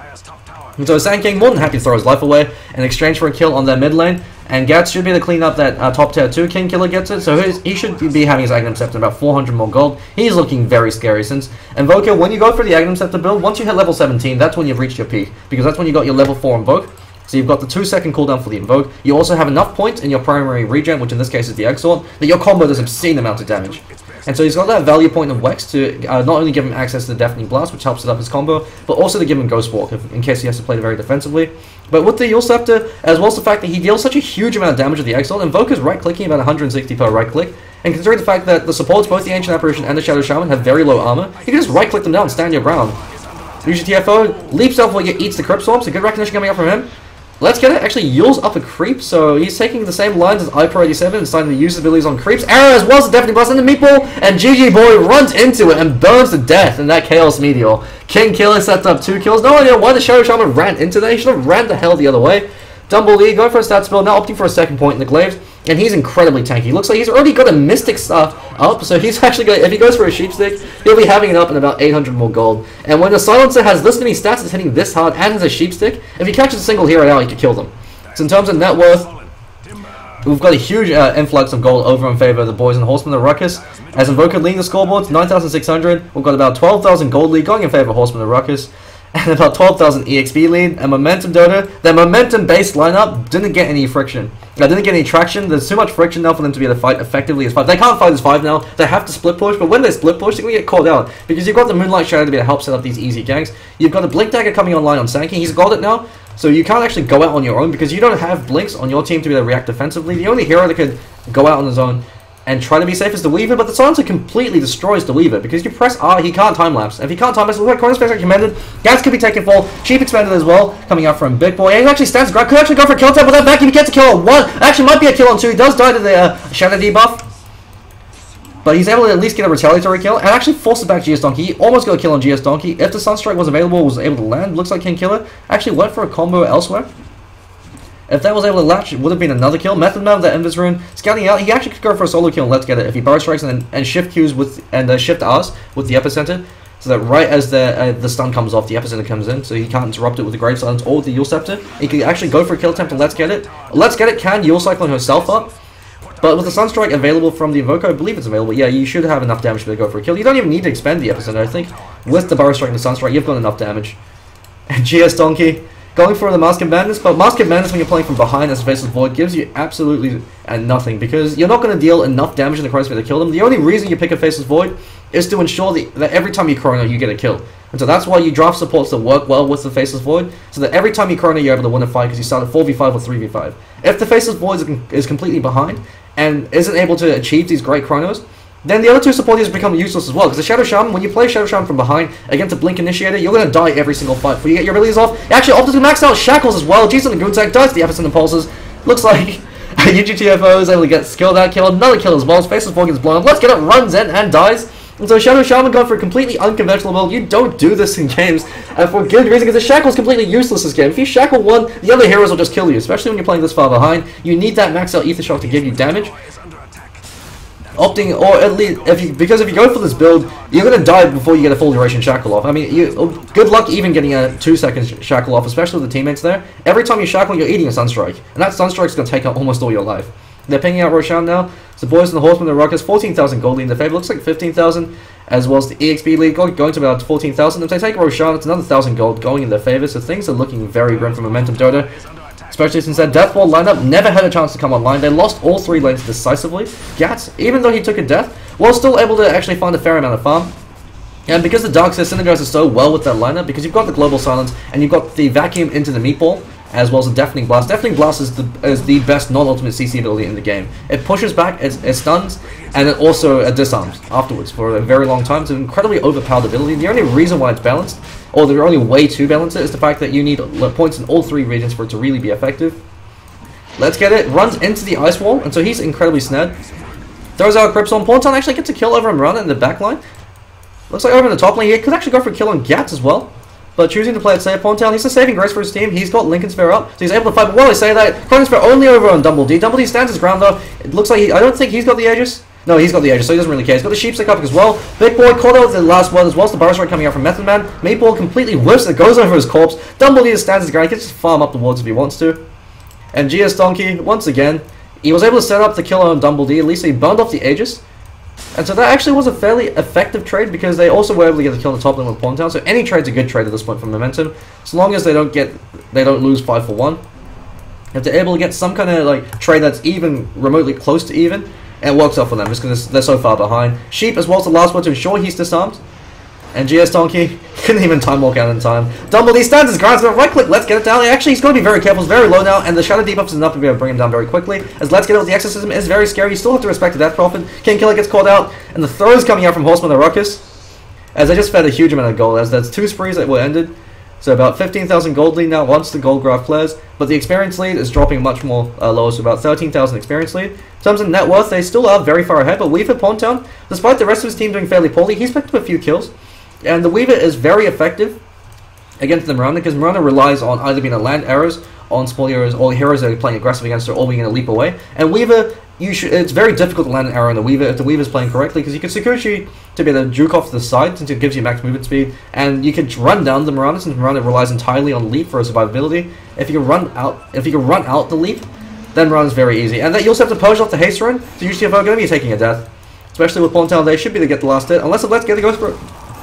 And so Sand King more than happy to throw his life away in exchange for a kill on their mid lane. And Gats should be able to clean up that top tier 2. King Killer gets it, so he should be having his Agnum Scepter about 400 more gold. He's looking very scary since Invoker, when you go for the Agnum Scepter build, once you hit level 17, that's when you've reached your peak, because that's when you got your level 4 Invoke. So you've got the 2-second cooldown for the Invoke. You also have enough points in your primary regen, which in this case is the Exort, that your combo does obscene amounts of damage. And so he's got that value point in Wex to not only give him access to the Deafening Blast, which helps set up his combo, but also to give him Ghost Walk in case he has to play very defensively. But with the Eul's Scepter, as well as the fact that he deals such a huge amount of damage with the Exort, Invoker's right-clicking about 160 per right-click. And considering the fact that the supports, both the Ancient Apparition and the Shadow Shaman, have very low armor, you can just right-click them down and stand your ground. UGTFO leaps up while he eats the Crypt Swarm, so good recognition coming up from him. Let's Get It. Actually, Eul's up a creep, so he's taking the same lines as Iper87 and starting to use his abilities on creeps. Arrow as well as the Deafening Blast and the Meatball, and GG Boy runs into it and burns to death in that Chaos Meteor. King Killer sets up 2 kills. No idea why the Shadow Shaman ran into that. He should have ran the hell the other way. Dumbledore going for a stats build, now opting for a second point in the Glaives, and he's incredibly tanky. Looks like he's already got a Mystic Staff up, so he's actually going to, if he goes for a Sheepstick, he'll be having it up in about 800 more gold. And when the Silencer has this many stats, it's hitting this hard, and has a Sheepstick, if he catches a single hero now, he could kill them. So in terms of net worth, we've got a huge influx of gold over in favor of the boys and Horsemen of the Ruckus. As Invoker leading the scoreboards, 9,600, we've got about 12,000 gold lead going in favor of Horsemen of the Ruckus. And about 12,000 EXP lead, and Momentum Dota, their momentum-based lineup didn't get any friction. They didn't get any traction. There's too much friction now for them to be able to fight effectively as 5. They can't fight as 5 now. They have to split push, but when they split push, they're going to get caught out. Because you've got the Moonlight Shadow to be able to help set up these easy ganks. You've got the Blink Dagger coming online on Sand King. He's got it now. So you can't actually go out on your own because you don't have Blinks on your team to be able to react defensively. The only hero that could go out on his own and try to be safe as the Weaver, but the Silencer completely destroys the Weaver, because you press R, he can't time-lapse. If he can't time-lapse, it looks like Chronosphere recommended. Gats could be taken fall. Cheap expanded as well, coming out from Big Boy. And he actually stands grab, could actually go for a kill tap, but that vacuum, he gets a kill on 1. Actually, might be a kill on 2. He does die to the Shadow debuff, but he's able to at least get a retaliatory kill, and actually forces back GS Donkey. He almost got a kill on GS Donkey. If the Sunstrike was available, was able to land. Looks like King Killer actually went for a combo elsewhere. If that was able to latch, it would have been another kill. Method Man with that Invis Rune, scouting out, he actually could go for a solo kill. Let's Get It. If he Burrow Strikes and shift Qs with, and shift Rs with the Epicenter, so that right as the stun comes off, the Epicenter comes in, so he can't interrupt it with the Grave Silence or with the Eul's Scepter. He can actually go for a kill attempt and Let's Get It. Let's Get It can Yule Cyclone herself up, but with the Sunstrike available from the Invoker, I believe it's available, yeah, you should have enough damage to go for a kill. You don't even need to expend the Epicenter, I think. With the Burrow Strike and the Sunstrike, you've got enough damage. And GS Donkey going for the Mask of Madness, but Mask of Madness when you're playing from behind as Faceless Void gives you absolutely nothing, because you're not going to deal enough damage in the Chronosphere to kill them. The only reason you pick a Faceless Void is to ensure that every time you Chrono, you get a kill. And so that's why you draft supports that work well with the Faceless Void, so that every time you Chrono, you're able to win a fight because you start at 4v5 or 3v5. If the Faceless Void is completely behind and isn't able to achieve these great Chronos, then the other two supporters become useless as well, because the Shadow Shaman, when you play Shadow Shaman from behind against a Blink Initiator, you're going to die every single fight before you get your abilities off. It actually opted to max out Shackles as well. Jason the Goonsack dies to the Epicenter Pulses. Looks like UGTFO is able to get skilled out, kill another kill as well. Faceless Void gets blown up. Let's Get It runs in and dies. And so Shadow Shaman going for a completely unconventional build. You don't do this in games for good reason, because the Shackle is completely useless this game. If you Shackle one, the other heroes will just kill you, especially when you're playing this far behind. You need that max out Aether Shock to give you damage. Opting, or at least, because if you go for this build, you're going to die before you get a full duration Shackle off. I mean, good luck even getting a 2-second Shackle off, especially with the teammates there. Every time you Shackle, you're eating a Sunstrike, and that Sunstrike's going to take out almost all your life. They're pinging out Roshan now. So boys in the Horsemen of the Ruckus, 14,000 gold lead in their favor. Looks like 15,000, as well as the EXP lead going to about 14,000. If they take Roshan, it's another 1,000 gold going in their favor, so things are looking very grim for Momentum Dota. especially since their Death Ball lineup never had a chance to come online. They lost all three lanes decisively. Gats, even though he took a death, was still able to actually find a fair amount of farm. And because the Dark Seer synergizes so well with that lineup, because you've got the Global Silence and you've got the Vacuum into the Meatball, as well as the Deafening Blast. Deafening Blast is the best non-ultimate CC ability in the game. It pushes back, it stuns, and it also disarms afterwards for a very long time. It's an incredibly overpowered ability. The only reason why it's balanced, or the only way to balance it, is the fact that you need points in all three regions for it to really be effective. Let's Get It runs into the Ice Wall, and so he's incredibly snared. Throws out Crips on Pontian, actually gets a kill over Mirana in the back line. Looks like over the top lane here, could actually go for a kill on Gats as well. But choosing to play it safe, Pontian, he's a saving grace for his team. He's got Lincoln Sphere up, so he's able to fight. But while I say that, Chronosphere only over on Dumbledore. Dumbledore stands his ground though. It looks like I don't think he's got the Aegis. No, he's got the Aegis, so he doesn't really care. He's got the Sheepstick up as well. Big Boy caught out with the last one as well as the Barrow Strike coming out from Method Man. Meatball completely whiffs, it goes over his corpse. Dumbledore stands his ground, he can just farm up the wards if he wants to. And GS Donkey, once again, he was able to set up the killer on Dumbledore. At least he burned off the Aegis. And so that actually was a fairly effective trade because they also were able to get the kill on the top lane with Pontian. So any trade's a good trade at this point for Momentum, as long as they don't lose 5 for 1. If they're able to get some kind of like trade that's even remotely close to even, it works out for them just because they're so far behind. Sheep as well as the last one to ensure he's disarmed. And GS Donkey couldn't even time walk out in time. Dumbledore stands his ground, so right click, Let's Get It down. Actually, he's got to be very careful, he's very low now, and the Shadow Debuff is enough to be able to bring him down very quickly. As Let's Get It with the Exorcism is very scary, you still have to respect the Death Prophet. King Killer gets called out, and the throws coming out from Horsemen of the Ruckus, as they just fed a huge amount of gold, as there's 2 sprees that were ended. So about 15,000 gold lead now once the gold graph clears, but the experience lead is dropping much more lower, so about 13,000 experience lead. In terms of net worth, they still are very far ahead, but Weaver Pontian, despite the rest of his team doing fairly poorly, he's picked up a few kills. And the Weaver is very effective against the Mirana, because Mirana relies on either being a land arrows, on small heroes, or heroes that are playing aggressive against her, or being in a leap away. And Weaver, it's very difficult to land an arrow in the Weaver if the Weaver's playing correctly, because you can Tsukuchi to be able to juke off to the side, since it gives you max movement speed, and you can run down the Mirana, since Mirana relies entirely on leap for her survivability. If you can run out the leap, then Mirana's very easy. And that you also have to purge off the haste run, so UGTFO are going to be taking a death. Especially with Pontian, they should be to get the last hit, unless Let's Get It goes for it.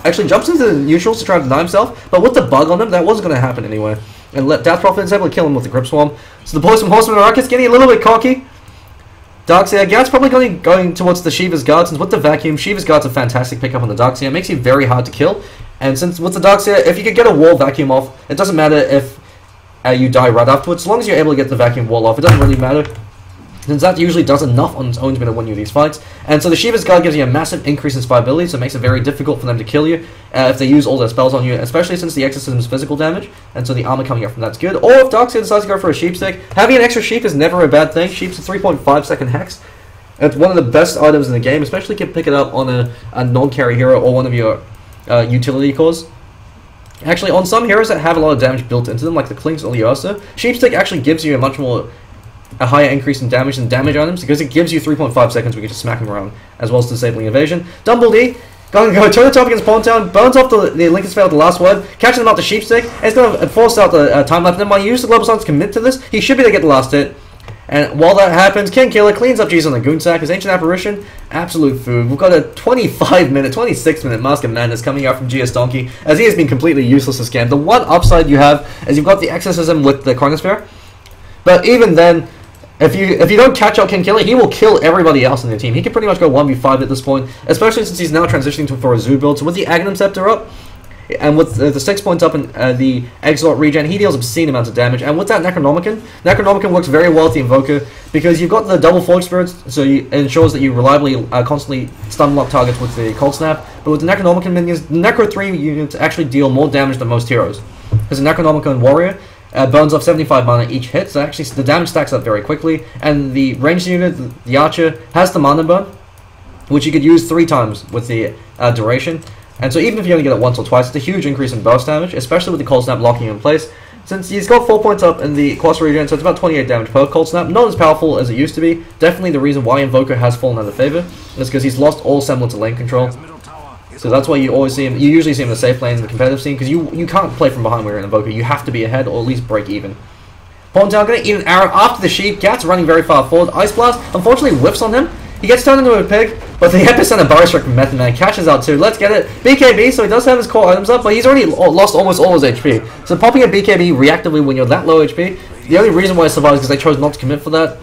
Actually jumps into the neutrals to try to deny himself, but with the bug on him, that wasn't going to happen anyway. And Death Prophet is able to kill him with the Grip Swarm. So the boys from Horsemen of the Ruckus getting a little bit cocky. Darkseer, Gats probably going towards the Shiva's Guard, since with the Vacuum, Shiva's Guard's a fantastic pickup on the Darkseer. It makes you very hard to kill. And since with the Darkseer, if you could get a wall vacuum off, it doesn't matter if you die right afterwards. As long as you're able to get the vacuum wall off, it doesn't really matter, since that usually does enough on its own to be able to win you these fights. And so the Shiva's Guard gives you a massive increase in survivability, so it makes it very difficult for them to kill you if they use all their spells on you, especially since the Exorcism's physical damage, and so the armor coming up from that's good. Or if Darkseer decides to go for a Sheepstick, having an extra Sheep is never a bad thing. Sheep's a 3.5 second hex. It's one of the best items in the game, especially if you can pick it up on a non-carry hero or one of your utility cores. Actually, on some heroes that have a lot of damage built into them, like the Klinks or the Ursa, Sheepstick actually gives you a higher increase in damage than damage items, because it gives you 3.5 seconds we can just smack him around, as well as disabling evasion. Dumbledore going to go turn the top against Pontian, burns off the Lincoln's failed the last word, catching him up the Sheepstick, and it's going to force out the time left. Then when you use the Global Silence to commit to this, he should be able to get the last hit. And while that happens, King Killer cleans up G's on the Goonsack. His Ancient Apparition, absolute food. We've got a 26 minute Mask of Madness coming out from GS Donkey, as he has been completely useless this game. The one upside you have is you've got the Exorcism with the Chronosphere, but even then, if you don't catch out King Killer, he will kill everybody else in the team. He can pretty much go 1v5 at this point, especially since he's now transitioning to a zoo build. So with the Agnum Scepter up, and with the 6 points up in the Exalt regen, he deals obscene amounts of damage. And with that Necronomicon works very well with the Invoker, because you've got the double Forge Spirits, so it ensures that you reliably constantly stun lock targets with the Cold Snap. But with the Necronomicon minions, the Necro 3 units actually deal more damage than most heroes, because the Necronomicon Warrior burns off 75 mana each hit, so actually the damage stacks up very quickly. And the ranged unit, the Archer, has the mana burn, which you could use 3 times with the duration. And so even if you only get it once or twice, it's a huge increase in burst damage, especially with the Cold Snap locking in place. Since he's got 4 points up in the Quas region, so it's about 28 damage per Cold Snap. Not as powerful as it used to be. Definitely the reason why Invoker has fallen out of favor is because he's lost all semblance of lane control. So that's why you always see him, you usually see him in the safe lanes in the competitive scene, because you can't play from behind when you're an Invoker. You have to be ahead or at least break even. Pontian going to eat an arrow after the Sheep. Gats running very far forward. Ice Blast unfortunately whiffs on him. He gets turned into a pig, but the Epicenter Burrow Strike from Method Man catches out too. Let's Get It. BKB, so he does have his core items up, but he's already lost almost all his HP. So popping a BKB reactively when you're that low HP The only reason why I survived is because I chose not to commit for that.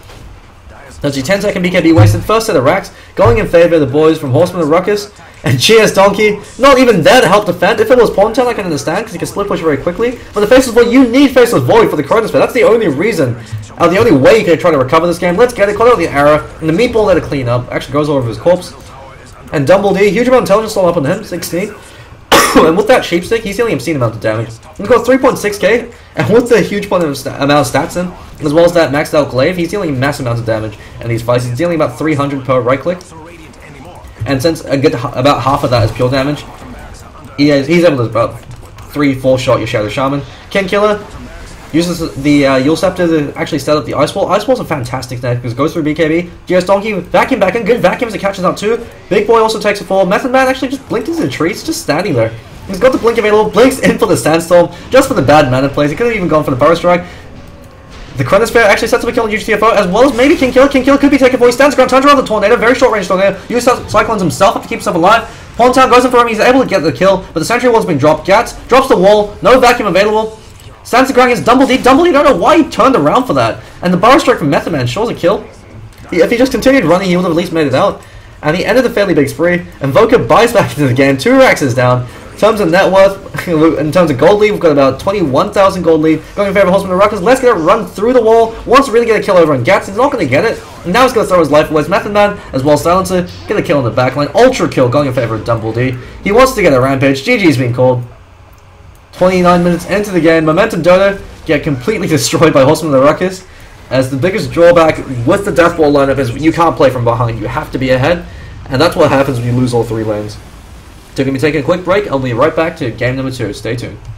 That's your 10-second BKB wasted. First set of racks, going in favor of the boys from Horsemen of the Ruckus. And GS Donkey, not even there to help defend. If it was Pontian, I can understand, because he can split push very quickly. But the Faceless Void, you need Faceless Void for the Chronosphere. That's the only reason, the only way you can try to recover this game. Let's Get It, caught out the error, and the meatball there to clean up. Actually goes all over his corpse. And Dumbledore, huge amount of intelligence still up on him, 16. And with that sheep stick, he's dealing an obscene amount of damage. He's got 3.6k, and with the huge amount of stats in, as well as that maxed out Glaive, he's dealing massive amounts of damage in these fights. He's dealing about 300 per right click, and since a good about half of that is pure damage, he's able to about 3-4 shot your Shadow Shaman. King Killer uses the Eul's Scepter to actually set up the Ice Wall. Ice Wall's a fantastic net because it goes through BKB. GS Donkey, vacuum back in, good vacuums, it catches out too. Big Boy also takes a fall. Method Man actually just blinked into the trees, just standing there. He's got the blink available, blinks in for the Sandstorm, just for the bad mana plays. He could have even gone for the Burrow Strike. The Chronosphere actually sets up a kill on UGTFO, as well as maybe King Killer. King Killer could be taken for. He stands ground, turns around the Tornado, very short range Tornado. Uses Cyclones himself to keep himself alive. Pontian goes in for him, he's able to get the kill, but the Sentry Wall's been dropped. Gats drops the wall, no vacuum available. Stands ground against Dumbledore. Dumbledore, don't know why he turned around for that. And the Burrow Strike from Method Man sure is a kill. If he just continued running, he would have at least made it out. And he ended the fairly big spree. Invoker buys back into the game. 2 racks is down. In terms of net worth, in terms of gold lead, we've got about 21,000 gold lead. Going in favor of Horsemen of the Ruckus. Let's Get It run through the wall. Wants to really get a kill over on Gats. He's not going to get it. And now he's going to throw his life away. His Method Man, as well as Silencer, get a kill on the backline. Ultra kill going in favor of Dumbledore. He wants to get a rampage. GG's been called. 29 minutes into the game. Momentum Dota get completely destroyed by Horsemen of the Ruckus. As the biggest drawback with the Death Ball lineup is you can't play from behind. You have to be ahead. And that's what happens when you lose all 3 lanes. So we're going to be taking a quick break. I'll be right back to game number 2. Stay tuned.